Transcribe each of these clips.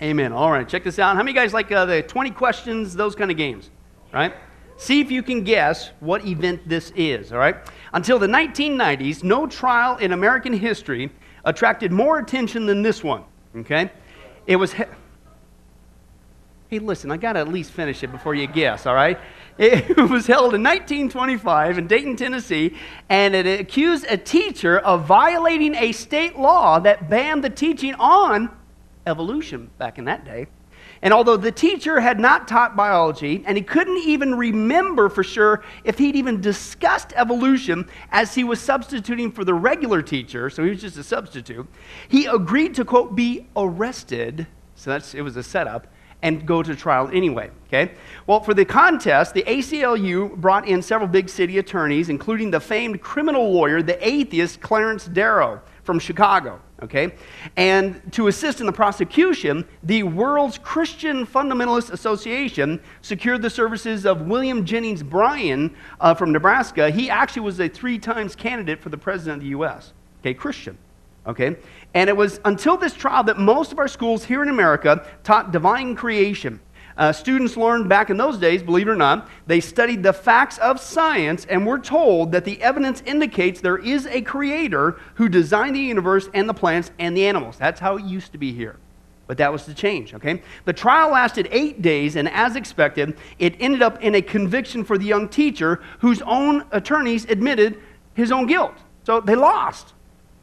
Amen. All right, check this out. How many of you guys like the 20 questions, those kind of games, right? See if you can guess what event this is, all right? Until the 1990s, no trial in American history attracted more attention than this one, okay? It was... Hey, listen, I got to at least finish it before you guess, all right? It was held in 1925 in Dayton, Tennessee, and it accused a teacher of violating a state law that banned the teaching on evolution back in that day. And although the teacher had not taught biology, and he couldn't even remember for sure if he'd even discussed evolution as he was substituting for the regular teacher, so he was just a substitute, he agreed to, quote, be arrested, so it was a setup, and go to trial anyway, okay? Well, for the contest, the ACLU brought in several big city attorneys, including the famed criminal lawyer, the atheist Clarence Darrow from Chicago, okay? And to assist in the prosecution, the World's Christian Fundamentalist Association secured the services of William Jennings Bryan from Nebraska. He actually was a 3-time candidate for the president of the U.S., okay, Christian. Okay, and it was until this trial that most of our schools here in America taught divine creation. Students learned back in those days, believe it or not, they studied the facts of science and were told that the evidence indicates there is a creator who designed the universe and the plants and the animals. That's how it used to be here. But that was the change, okay? The trial lasted 8 days, and as expected, it ended up in a conviction for the young teacher whose own attorneys admitted his own guilt. So they lost.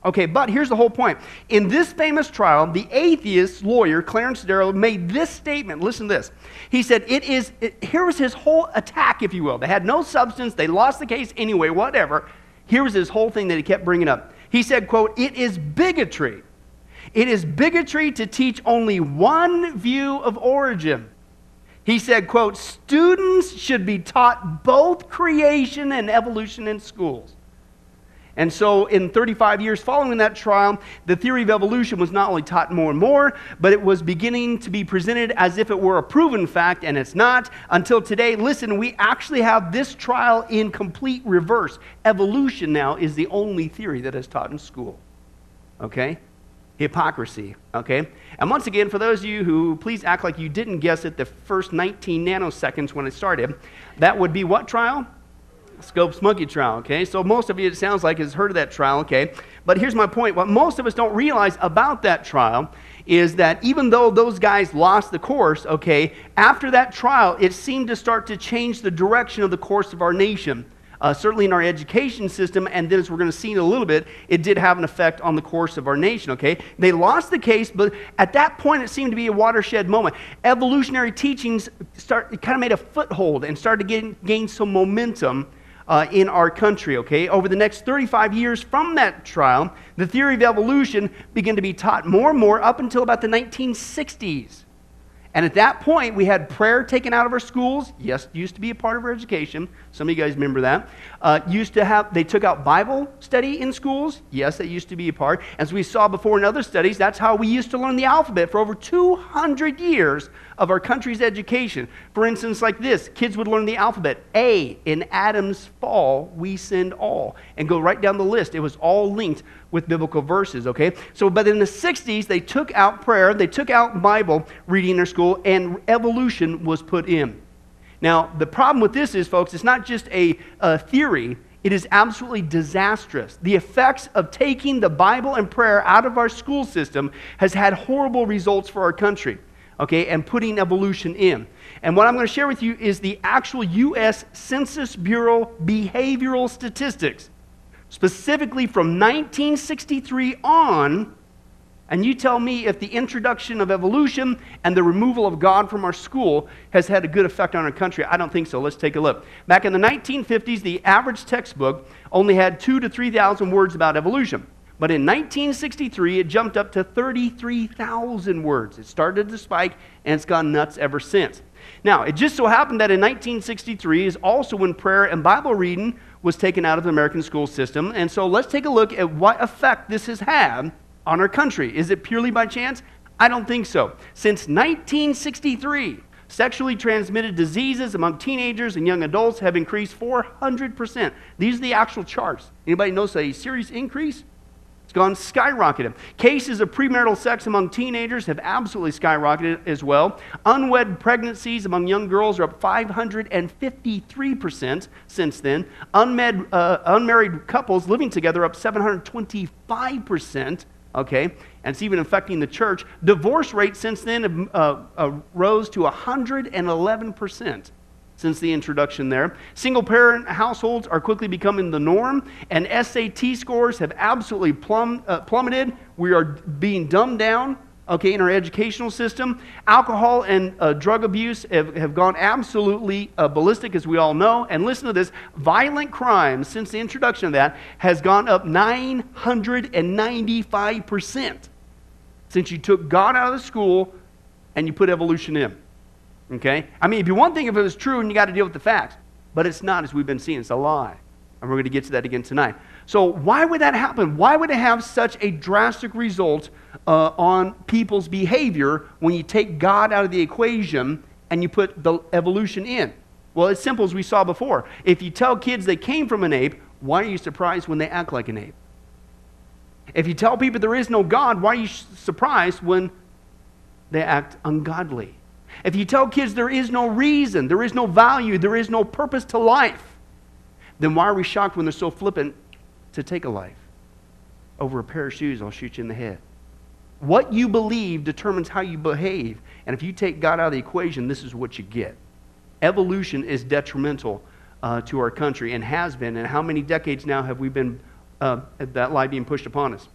Okay, but here's the whole point. In this famous trial, the atheist lawyer, Clarence Darrow, made this statement. Listen to this. He said, here was his whole attack, if you will. They had no substance. They lost the case anyway, whatever. Here was his whole thing that he kept bringing up. He said, quote, "It is bigotry. It is bigotry to teach only one view of origin." He said, quote, "Students should be taught both creation and evolution in schools." And so in 35 years following that trial, the theory of evolution was not only taught more and more, but it was beginning to be presented as if it were a proven fact, and it's not. Until today, listen, we actually have this trial in complete reverse. Evolution now is the only theory that is taught in school. Okay? Hypocrisy. Okay? And once again, for those of you who please act like you didn't guess it the first 19 nanoseconds when it started, that would be what trial? Scopes Monkey Trial, okay? So most of you, it sounds like, has heard of that trial, okay? But here's my point. What most of us don't realize about that trial is that even though those guys lost the course, okay, after that trial, it seemed to start to change the direction of the course of our nation, certainly in our education system, and then as we're going to see in a little bit, it did have an effect on the course of our nation, okay? They lost the case, but at that point, it seemed to be a watershed moment. Evolutionary teachings kind of made a foothold and started to gain some momentum in our country, okay? Over the next 35 years from that trial, the theory of evolution began to be taught more and more up until about the 1960s. And at that point, we had prayer taken out of our schools. Yes, it used to be a part of our education. Some of you guys remember that. They took out Bible study in schools. Yes, that used to be a part. As we saw before in other studies, that's how we used to learn the alphabet for over 200 years of our country's education. For instance, like this, kids would learn the alphabet. A, in Adam's fall, we sinned all. And go right down the list. It was all linked with biblical verses, okay? So, but in the 60s, they took out prayer, they took out Bible reading in their school, and evolution was put in. Now, the problem with this is, folks, it's not just a theory. It is absolutely disastrous. The effects of taking the Bible and prayer out of our school system has had horrible results for our country. Okay, and putting evolution in. And what I'm going to share with you is the actual U.S. Census Bureau behavioral statistics, specifically from 1963 on, and you tell me if the introduction of evolution and the removal of God from our school has had a good effect on our country. I don't think so. Let's take a look. Back in the 1950s, the average textbook only had 2,000 to 3,000 words about evolution. But in 1963, it jumped up to 33,000 words. It started to spike, and it's gone nuts ever since. Now, it just so happened that in 1963 is also when prayer and Bible reading was taken out of the American school system. And so let's take a look at what effect this has had on our country. Is it purely by chance? I don't think so. Since 1963, sexually transmitted diseases among teenagers and young adults have increased 400%. These are the actual charts. Anybody notice a serious increase? gone skyrocketed. Cases of premarital sex among teenagers have absolutely skyrocketed as well. Unwed pregnancies among young girls are up 553% since then. Unmarried couples living together up 725%. Okay, and it's even affecting the church. Divorce rates since then have, rose to 111% since the introduction there. Single-parent households are quickly becoming the norm, and SAT scores have absolutely plummeted. We are being dumbed down, okay, in our educational system. Alcohol and drug abuse have gone absolutely ballistic, as we all know. And listen to this, violent crime since the introduction of that has gone up 995% since you took God out of the school and you put evolution in. Okay? I mean, it'd be one thing if it was true and you got to deal with the facts, but it's not, as we've been seeing. It's a lie. And we're going to get to that again tonight. So why would that happen? Why would it have such a drastic result on people's behavior when you take God out of the equation and you put the evolution in? Well, it's simple as we saw before. If you tell kids they came from an ape, why are you surprised when they act like an ape? If you tell people there is no God, why are you surprised when they act ungodly? If you tell kids there is no reason, there is no value, there is no purpose to life, then why are we shocked when they're so flippant to take a life? Over a pair of shoes, I'll shoot you in the head. What you believe determines how you behave. And if you take God out of the equation, this is what you get. Evolution is detrimental to our country and has been. And how many decades now have we been that lie being pushed upon us?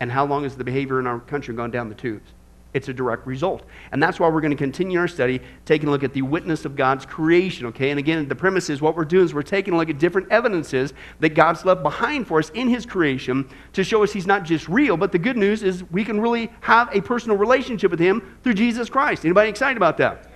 And how long has the behavior in our country gone down the tubes? It's a direct result. And that's why we're going to continue our study, taking a look at the witness of God's creation, okay? And again, the premise is what we're doing is we're taking a look at different evidences that God's left behind for us in His creation to show us He's not just real, but the good news is we can really have a personal relationship with Him through Jesus Christ. Anybody excited about that?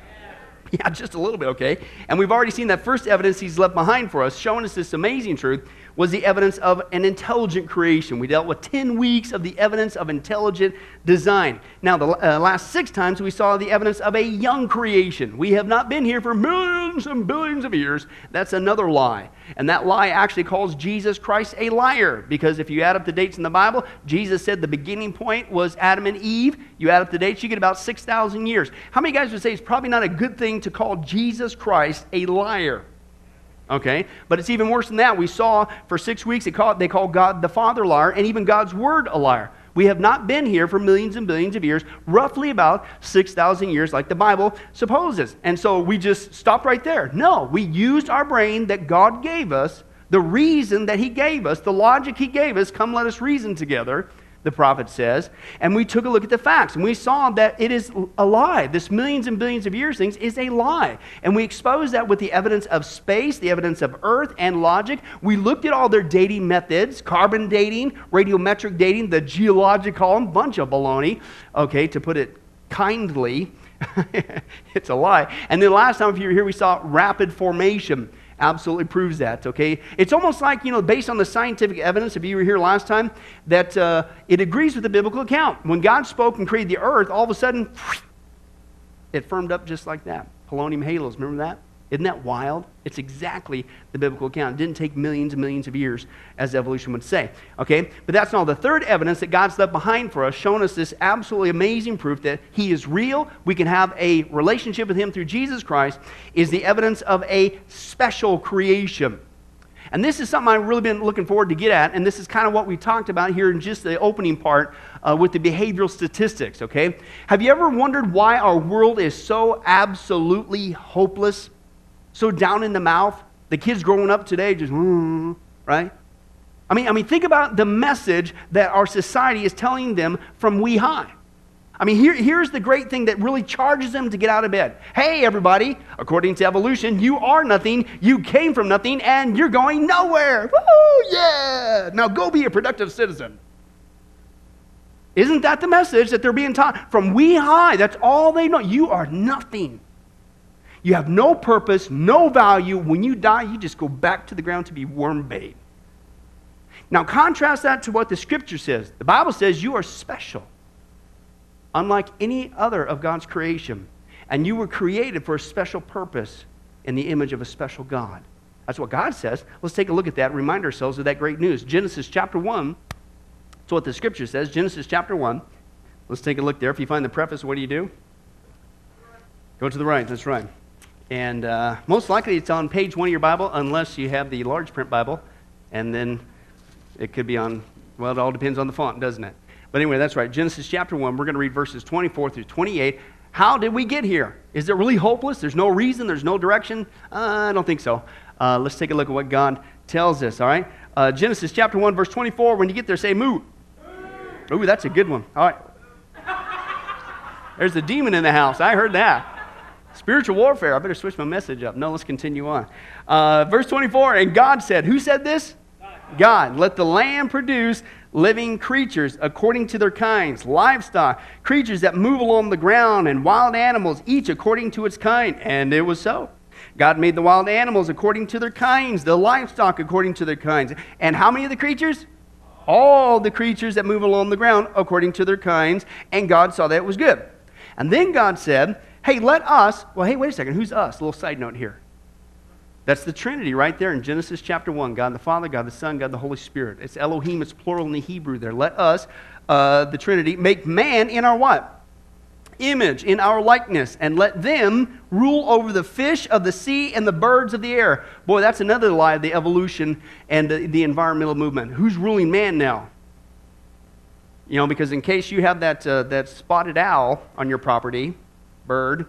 Yeah, just a little bit, okay? And we've already seen that first evidence He's left behind for us, showing us this amazing truth, was the evidence of an intelligent creation. We dealt with 10 weeks of the evidence of intelligent design. Now, the last 6 times, we saw the evidence of a young creation. We have not been here for millions and billions of years. That's another lie. And that lie actually calls Jesus Christ a liar, because if you add up the dates in the Bible, Jesus said the beginning point was Adam and Eve. You add up the dates, you get about 6,000 years. How many guys would say it's probably not a good thing to call Jesus Christ a liar? Okay, but it's even worse than that. We saw for 6 weeks they call God the Father liar and even God's Word a liar. We have not been here for millions and billions of years, roughly about 6,000 years like the Bible supposes. And so we just stopped right there. No, we used our brain that God gave us, the reason that He gave us, the logic He gave us, come let us reason together, the prophet says, and we took a look at the facts, and we saw that it is a lie. This millions and billions of years things is a lie, and we exposed that with the evidence of space, the evidence of earth, and logic. We looked at all their dating methods, carbon dating, radiometric dating, the geologic column, bunch of baloney, okay, to put it kindly. It's a lie. And then last time, if you were here, we saw rapid formation. Absolutely proves that, okay? It's almost like, you know, based on the scientific evidence, if you were here last time, that it agrees with the biblical account. When God spoke and created the earth, all of a sudden, it firmed up just like that. Polonium halos, remember that? Isn't that wild? It's exactly the biblical account. It didn't take millions and millions of years, as evolution would say, okay? But that's not all. The third evidence that God's left behind for us, showing us this absolutely amazing proof that He is real, we can have a relationship with Him through Jesus Christ, is the evidence of a special creation. And this is something I've really been looking forward to get at, and this is kind of what we talked about here in just the opening part with the behavioral statistics, okay? Have you ever wondered why our world is so absolutely hopeless? So down in the mouth, the kids growing up today just, right? I mean, think about the message that our society is telling them from way high. I mean, here's the great thing that really charges them to get out of bed. Hey, everybody, according to evolution, you are nothing, you came from nothing, and you're going nowhere. Woo, yeah! Now go be a productive citizen. Isn't that the message that they're being taught? From way high, that's all they know. You are nothing. You have no purpose, no value. When you die, you just go back to the ground to be worm bait. Now contrast that to what the Scripture says. The Bible says you are special, unlike any other of God's creation. And you were created for a special purpose in the image of a special God. That's what God says. Let's take a look at that and remind ourselves of that great news. Genesis chapter 1, It's what the scripture says, Genesis chapter 1. Let's take a look there. If you find the preface, what do? Go to the right, that's right. And most likely it's on page 1 of your Bible, unless you have the large print Bible, and then it could be on, well, it all depends on the font, doesn't it? But anyway, that's right, Genesis chapter 1, we're going to read verses 24 through 28. How did we get here? Is it really hopeless? There's no reason, there's no direction? I don't think so. Let's take a look at what God tells us, all right? Genesis chapter 1, verse 24, when you get there, say moo. Ooh, that's a good one. All right. There's a demon in the house. I heard that. Spiritual warfare. I better switch my message up. No, let's continue on. Verse 24, and God said, who said this? God, let the land produce living creatures according to their kinds, livestock, creatures that move along the ground, and wild animals, each according to its kind. And it was so. God made the wild animals according to their kinds, the livestock according to their kinds. And how many of the creatures? All the creatures that move along the ground according to their kinds. And God saw that it was good. And then God said, hey, let us, well, hey, wait a second, who's us? A little side note here. That's the Trinity right there in Genesis chapter 1. God the Father, God the Son, God the Holy Spirit. It's Elohim, it's plural in the Hebrew there. Let us, the Trinity, make man in our what? Image, in our likeness, and let them rule over the fish of the sea and the birds of the air. Boy, that's another lie of the evolution and the environmental movement. Who's ruling man now? You know, because in case you have that, that spotted owl on your property, bird,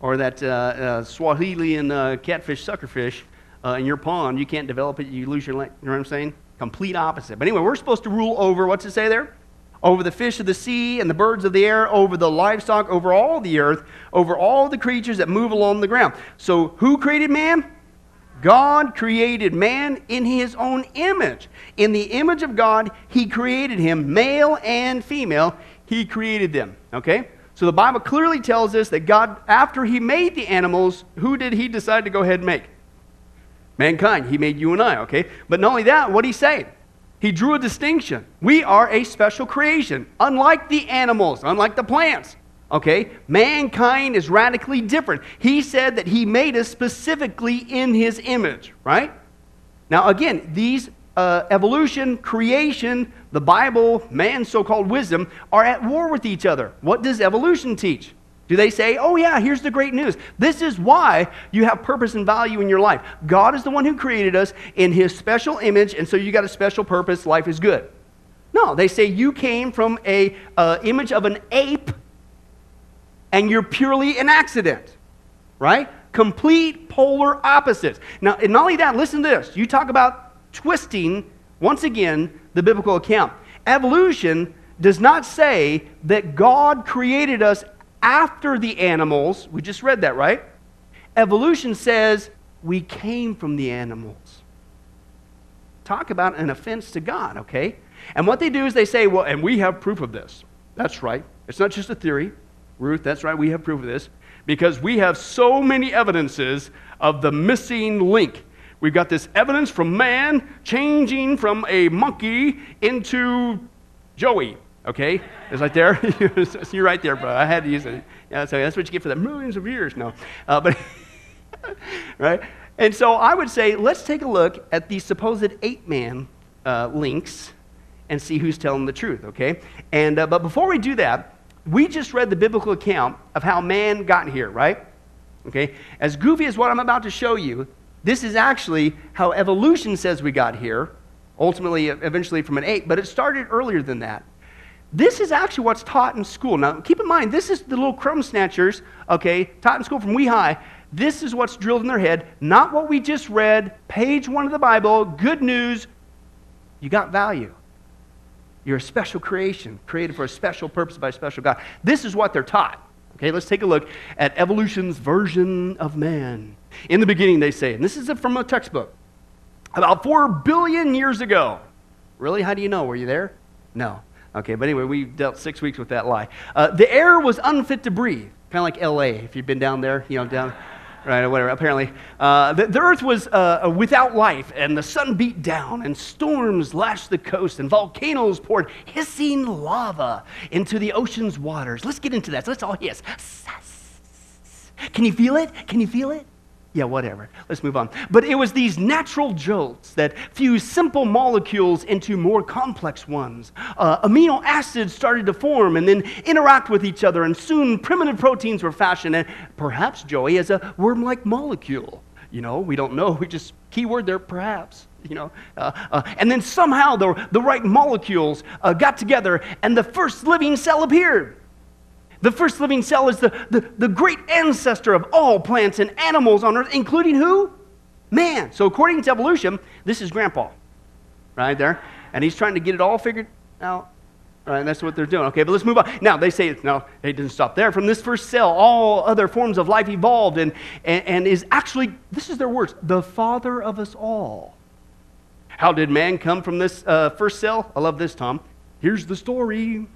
or that Swahilian catfish suckerfish in your pond, you can't develop it, you lose your land. You know what I'm saying? Complete opposite. But anyway, we're supposed to rule over, what's it say there? Over the fish of the sea and the birds of the air, over the livestock, over all the earth, over all the creatures that move along the ground. So who created man? God created man in his own image. In the image of God, he created him, male and female, he created them. Okay? So the Bible clearly tells us that God, after he made the animals, who did he decide to go ahead and make? Mankind. He made you and I, okay? But not only that, what did he say? He drew a distinction. We are a special creation, unlike the animals, unlike the plants. Okay? Mankind is radically different. He said that he made us specifically in his image, right? Now, again, these evolution, creation, the Bible, man's so-called wisdom, are at war with each other. What does evolution teach? Do they say, oh yeah, here's the great news. This is why you have purpose and value in your life. God is the one who created us in his special image, and so you got a special purpose. Life is good. No, they say you came from an image of an ape, and you're purely an accident, right? Complete polar opposites. Now, and not only that, listen to this. You talk about twisting, once again, the biblical account. Evolution does not say that God created us after the animals. We just read that, right? Evolution says we came from the animals. Talk about an offense to God, okay? And what they do is they say, well, and we have proof of this. That's right. It's not just a theory. Ruth, that's right, we have proof of this. Because we have so many evidences of the missing link. We've got this evidence from man changing from a monkey into Joey. Okay, it's right there. You're right there, bro. I had to use it. Yeah, so that's what you get for that millions of years. No, but right. And so I would say let's take a look at the supposed ape-man links and see who's telling the truth. Okay, and but before we do that, we just read the biblical account of how man got here, right? Okay, as goofy as what I'm about to show you, this is actually how evolution says we got here. Ultimately, eventually from an ape, but it started earlier than that. This is actually what's taught in school. Now, keep in mind, this is the little crumb snatchers, okay, taught in school from wee high. This is what's drilled in their head, not what we just read, page 1 of the Bible, good news, you got value. You're a special creation, created for a special purpose by a special God. This is what they're taught. Okay, let's take a look at evolution's version of man. In the beginning, they say, and this is from a textbook, about 4 billion years ago. Really? How do you know? Were you there? No. Okay, but anyway, we dealt 6 weeks with that lie. The air was unfit to breathe, kind of like L.A., if you've been down there, you know, down, right, or whatever, apparently. The earth was without life, and the sun beat down, and storms lashed the coast, and volcanoes poured hissing lava into the ocean's waters. Let's get into that. So let's all hiss. Can you feel it? Can you feel it? Yeah, whatever. Let's move on. But it was these natural jolts that fused simple molecules into more complex ones. Amino acids started to form and then interact with each other, and soon primitive proteins were fashioned, and perhaps, Joey, as a worm-like molecule. You know, we don't know. We just, keyword there, perhaps. You know, and then somehow the right molecules got together, and the first living cell appeared. The first living cell is the great ancestor of all plants and animals on Earth, including who? Man. So according to evolution, this is Grandpa, right there. And he's trying to get it all figured out. All right, and that's what they're doing. Okay, but let's move on. Now, they say, no, it didn't stop there. From this first cell, all other forms of life evolved and is actually, this is their words, the father of us all. How did man come from this first cell? I love this, Tom. Here's the story.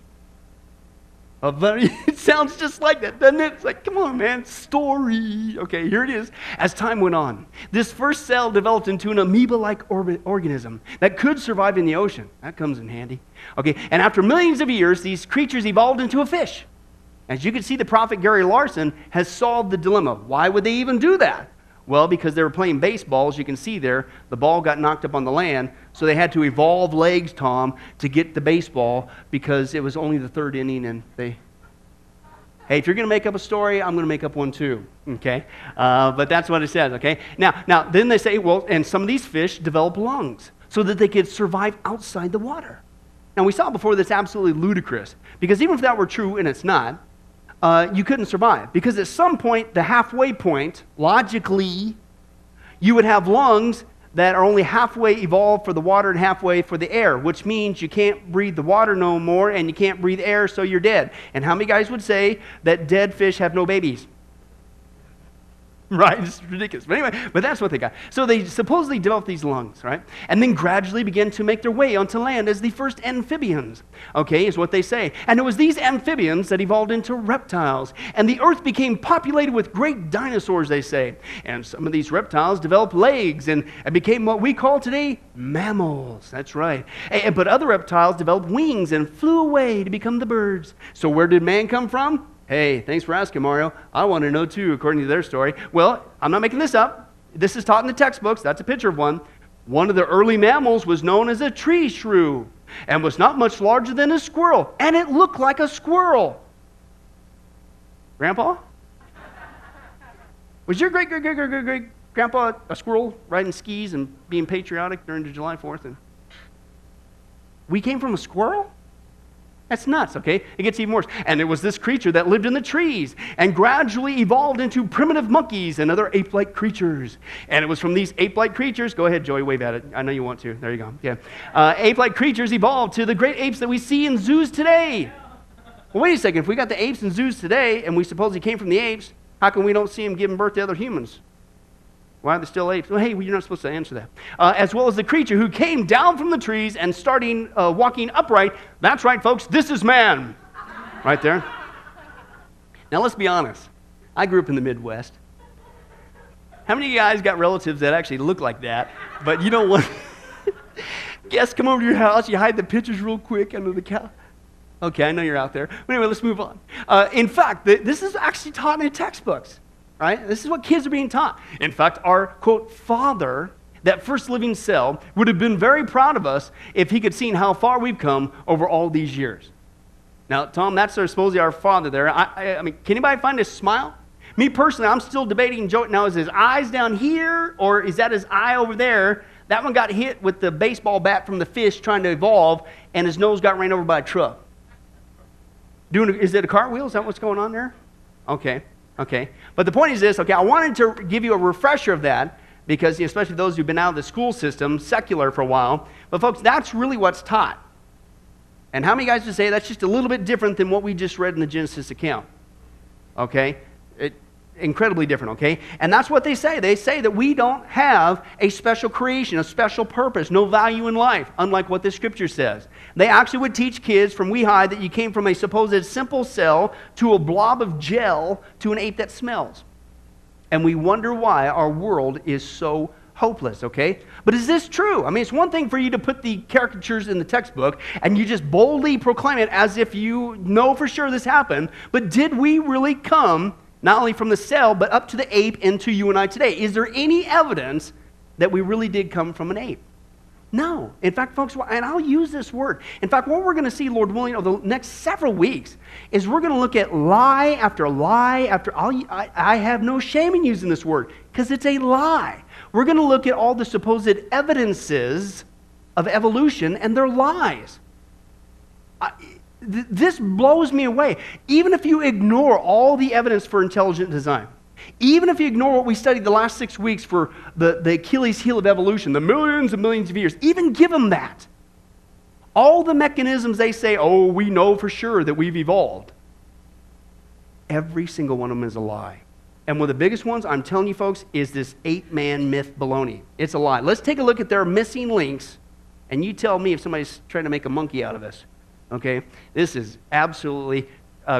It sounds just like that, doesn't it? It's like, come on, man, story. Okay, here it is. As time went on, this first cell developed into an amoeba-like organism that could survive in the ocean. That comes in handy. Okay, and after millions of years, these creatures evolved into a fish. As you can see, the prophet Gary Larson has solved the dilemma. Why would they even do that? Well, because they were playing baseball, as you can see there. The ball got knocked up on the land, so they had to evolve legs, Tom, to get the baseball because it was only the third inning, and they... Hey, if you're going to make up a story, I'm going to make up one too, okay? But that's what it says, okay? Now, then they say, well, and some of these fish develop lungs so that they could survive outside the water. Now, we saw before that's absolutely ludicrous because even if that were true, and it's not, you couldn't survive because at some point, the halfway point, logically, you would have lungs that are only halfway evolved for the water and halfway for the air, which means you can't breathe the water no more and you can't breathe air, so you're dead. And how many guys would say that dead fish have no babies? Right? It's ridiculous. But anyway, but that's what they got. So they supposedly developed these lungs, right? And then gradually began to make their way onto land as the first amphibians, okay, is what they say. And it was these amphibians that evolved into reptiles. And the earth became populated with great dinosaurs, they say. And some of these reptiles developed legs and became what we call today mammals. That's right. But other reptiles developed wings and flew away to become the birds. So where did man come from? Hey, thanks for asking, Mario. I want to know, too, according to their story. Well, I'm not making this up. This is taught in the textbooks. That's a picture of one. One of the early mammals was known as a tree shrew and was not much larger than a squirrel, and it looked like a squirrel. Grandpa? Was your great-great-great-great-great-grandpa a squirrel riding skis and being patriotic during the July 4th? And we came from a squirrel? That's nuts, okay? It gets even worse. And it was this creature that lived in the trees and gradually evolved into primitive monkeys and other ape-like creatures. And it was from these ape-like creatures... Go ahead, Joey, wave at it. I know you want to. There you go. Yeah. Ape-like creatures evolved to the great apes that we see in zoos today. Well, wait a second. If we got the apes in zoos today and we supposedly came from the apes, how come we don't see them giving birth to other humans? Why are they still apes? Well, hey, you're not supposed to answer that. As well as the creature who came down from the trees and starting walking upright. That's right, folks. This is man. Right there. Now, let's be honest. I grew up in the Midwest. How many of you guys got relatives that actually look like that, but you don't want... Guests come over to your house. You hide the pictures real quick under the couch. Okay, I know you're out there. But anyway, let's move on. In fact, this is actually taught in textbooks. Right? This is what kids are being taught. In fact, our, quote, father, that first living cell, would have been very proud of us if he could seen how far we've come over all these years. Now, Tom, that's supposedly our father there. I mean, can anybody find his smile? Me personally, I'm still debating, Joe, now is his eyes down here or is that his eye over there? That one got hit with the baseball bat from the fish trying to evolve and his nose got ran over by a truck. Is it a cartwheel? Is that what's going on there? Okay. Okay, but the point is this, okay, I wanted to give you a refresher of that because, especially those who've been out of the school system, secular for a while, but folks, that's really what's taught. And how many guys would say that's just a little bit different than what we just read in the Genesis account? Okay, incredibly different, okay? And that's what they say. They say that we don't have a special creation, a special purpose, no value in life, unlike what the scripture says. They actually would teach kids from wee high that you came from a supposed simple cell to a blob of gel to an ape that smells. And we wonder why our world is so hopeless, okay? But is this true? I mean, it's one thing for you to put the caricatures in the textbook and you just boldly proclaim it as if you know for sure this happened, but did we really come... not only from the cell, but up to the ape and to you and I today. Is there any evidence that we really did come from an ape? No. In fact, folks, and I'll use this word. In fact, what we're going to see, Lord willing, over the next several weeks is we're going to look at lie after lie after lie. I have no shame in using this word because it's a lie. We're going to look at all the supposed evidences of evolution and their lies. This blows me away. Even if you ignore all the evidence for intelligent design, even if you ignore what we studied the last 6 weeks for the Achilles heel of evolution, the millions and millions of years, even give them that. All the mechanisms they say, oh, we know for sure that we've evolved. Every single one of them is a lie. And one of the biggest ones, I'm telling you folks, is this ape-man myth baloney. It's a lie. Let's take a look at their missing links, and you tell me if somebody's trying to make a monkey out of this. Okay? This is absolutely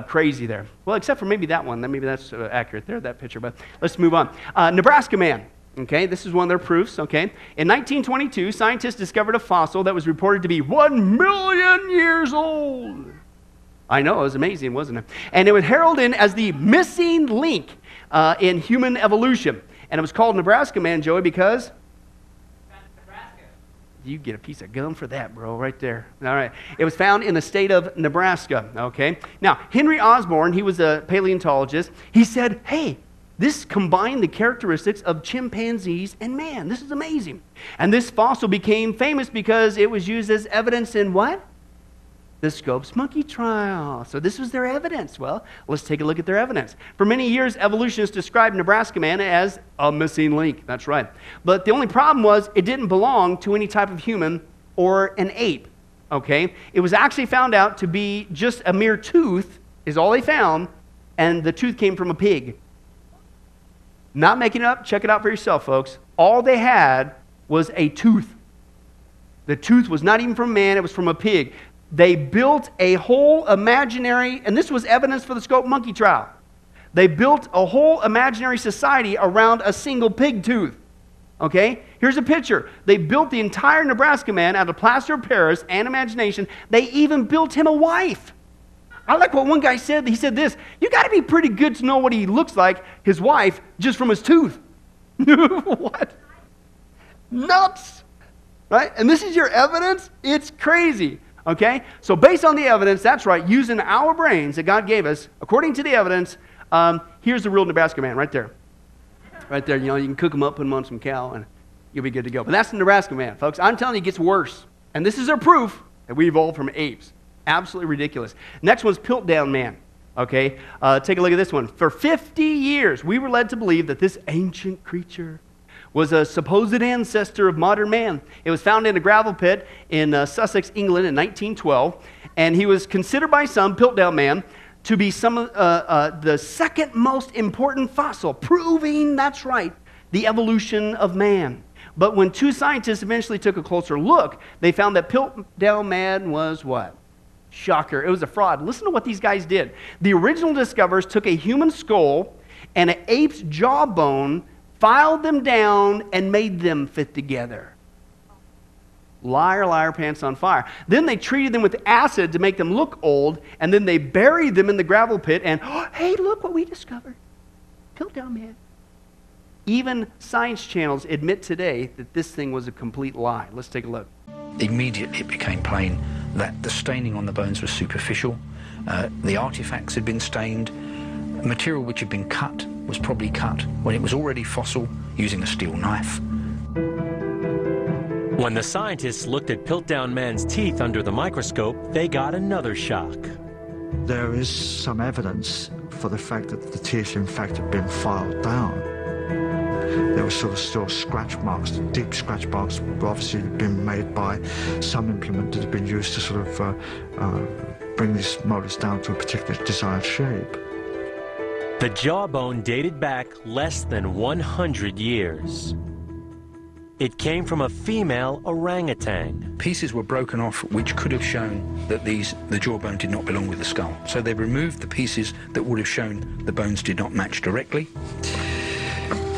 crazy there. Well, except for maybe that one. Maybe that's accurate there, that picture. But let's move on. Nebraska man. Okay, this is one of their proofs. Okay, in 1922, scientists discovered a fossil that was reported to be 1 million years old. I know, it was amazing, wasn't it? And it was heralded as the missing link in human evolution. And it was called Nebraska man, Joey, because you get a piece of gum for that, bro, right there. All right. It was found in the state of Nebraska, okay? Now, Henry Osborne, he was a paleontologist. He said, hey, this combined the characteristics of chimpanzees and man. This is amazing. And this fossil became famous because it was used as evidence in what? The Scopes Monkey Trial. So this was their evidence. Well, let's take a look at their evidence. For many years, evolutionists described Nebraska man as a missing link. That's right. But the only problem was it didn't belong to any type of human or an ape. Okay? It was actually found out to be just a mere tooth is all they found, and the tooth came from a pig. Not making it up. Check it out for yourself, folks. All they had was a tooth. The tooth was not even from man. It was from a pig. They built a whole imaginary, and this was evidence for the Scope Monkey Trial. They built a whole imaginary society around a single pig tooth. Okay? Here's a picture. They built the entire Nebraska man out of plaster of Paris and imagination. They even built him a wife. I like what one guy said. He said this, you got to be pretty good to know what he looks like, his wife, just from his tooth. What? Nuts! Right? And this is your evidence? It's crazy. Okay? So based on the evidence, that's right, using our brains that God gave us, according to the evidence, here's the real Nebraska man right there. Right there. You know, you can cook him up, put him on some cow, and you'll be good to go. But that's the Nebraska man, folks. I'm telling you, it gets worse. And this is our proof that we evolved from apes. Absolutely ridiculous. Next one's Piltdown Man. Okay? Take a look at this one. For 50 years, we were led to believe that this ancient creature was a supposed ancestor of modern man. It was found in a gravel pit in Sussex, England in 1912, and he was considered by some, Piltdown Man, to be the second most important fossil, proving, that's right, the evolution of man. But when two scientists eventually took a closer look, they found that Piltdown Man was what? Shocker, it was a fraud. Listen to what these guys did. The original discoverers took a human skull and an ape's jawbone, filed them down, and made them fit together. Liar, liar, pants on fire. Then they treated them with acid to make them look old, and then they buried them in the gravel pit, and, oh, hey, look what we discovered. Piltdown Man. Even science channels admit today that this thing was a complete lie. Let's take a look. Immediately it became plain that the staining on the bones was superficial. The artifacts had been stained. Material which had been cut was probably cut when it was already fossil using a steel knife. When the scientists looked at Piltdown Man's teeth under the microscope, they got another shock. There is some evidence for the fact that the teeth in fact had been filed down. There were sort of still scratch marks, deep scratch marks were obviously been made by some implement that had been used to sort of bring these molars down to a particular desired shape. The jawbone dated back less than 100 years. It came from a female orangutan. Pieces were broken off which could have shown that the jawbone did not belong with the skull. So they removed the pieces that would have shown the bones did not match directly.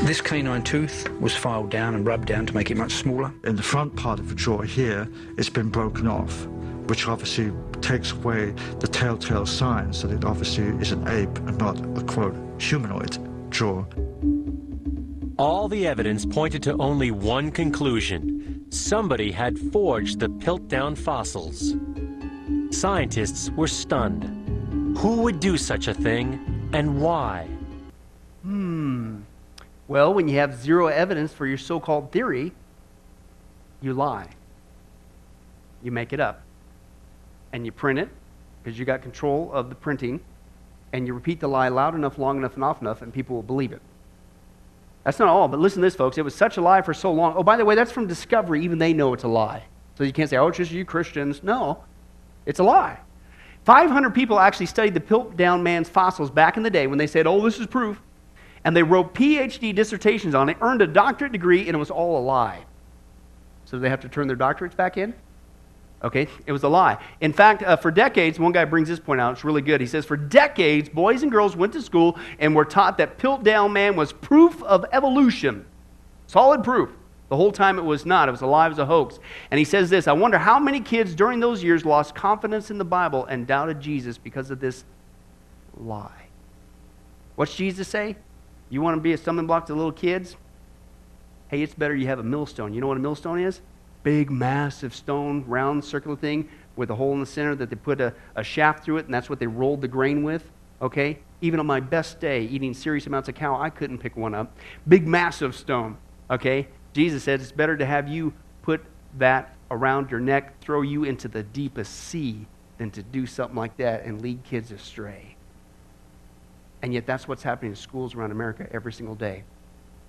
This canine tooth was filed down and rubbed down to make it much smaller. In the front part of the jaw here, it's been broken off, which obviously takes away the telltale signs that it obviously is an ape and not a, quote, humanoid jaw. All the evidence pointed to only one conclusion. Somebody had forged the Piltdown fossils. Scientists were stunned. Who would do such a thing and why? Well, when you have zero evidence for your so-called theory, you lie. You make it up. And you print it, because you got control of the printing, and you repeat the lie loud enough, long enough, and often enough, and people will believe it. That's not all, but listen to this, folks. It was such a lie for so long. Oh, by the way, that's from Discovery. Even they know it's a lie. So you can't say, oh, it's just you Christians. No, it's a lie. 500 people actually studied the Piltdown Man's fossils back in the day when they said, oh, this is proof. And they wrote PhD dissertations on it, earned a doctorate degree, and it was all a lie. So they have to turn their doctorates back in? Okay, it was a lie. In fact, for decades, one guy brings this point out, it's really good. He says, for decades, boys and girls went to school and were taught that Piltdown Man was proof of evolution. Solid proof. The whole time it was not. It was a lie, it was a hoax. And he says this, I wonder how many kids during those years lost confidence in the Bible and doubted Jesus because of this lie. What's Jesus say? You want to be a stumbling block to little kids? Hey, it's better you have a millstone. You know what a millstone is? Big, massive stone, round, circular thing with a hole in the center that they put a shaft through it, and that's what they rolled the grain with, okay? Even on my best day, eating serious amounts of cow, I couldn't pick one up. Big, massive stone, okay? Jesus said it's better to have you put that around your neck, throw you into the deepest sea, than to do something like that and lead kids astray. And yet that's what's happening in schools around America every single day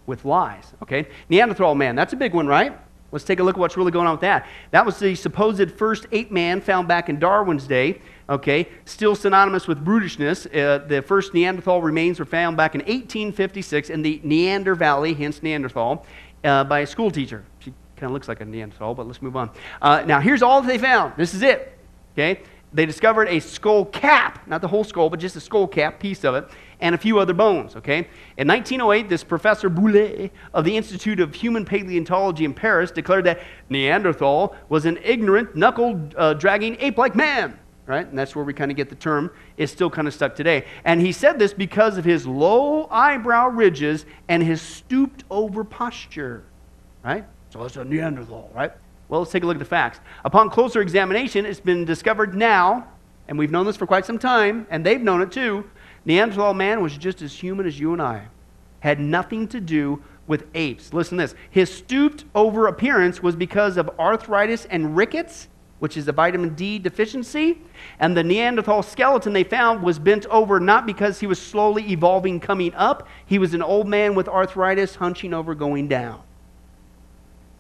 with lies, okay? Neanderthal man, that's a big one, right? Let's take a look at what's really going on with that. That was the supposed first ape man found back in Darwin's day, okay? Still synonymous with brutishness. The first Neanderthal remains were found back in 1856 in the Neander Valley, hence Neanderthal, by a school teacher. She kind of looks like a Neanderthal, but let's move on. Now, here's all that they found. This is it, okay? They discovered a skull cap, not the whole skull, but just a skull cap, piece of it, and a few other bones, okay? In 1908, this Professor Boulet of the Institute of Human Paleontology in Paris declared that Neanderthal was an ignorant, knuckle-dragging ape-like man, right? And that's where we kind of get the term. It's still kind of stuck today. And he said this because of his low eyebrow ridges and his stooped-over posture, right? So that's a Neanderthal, right? Well, let's take a look at the facts. Upon closer examination, it's been discovered now, and we've known this for quite some time, and they've known it too, Neanderthal man was just as human as you and I. Had nothing to do with apes. Listen to this. His stooped over appearance was because of arthritis and rickets, which is a vitamin D deficiency, and the Neanderthal skeleton they found was bent over not because he was slowly evolving coming up. He was an old man with arthritis hunching over going down.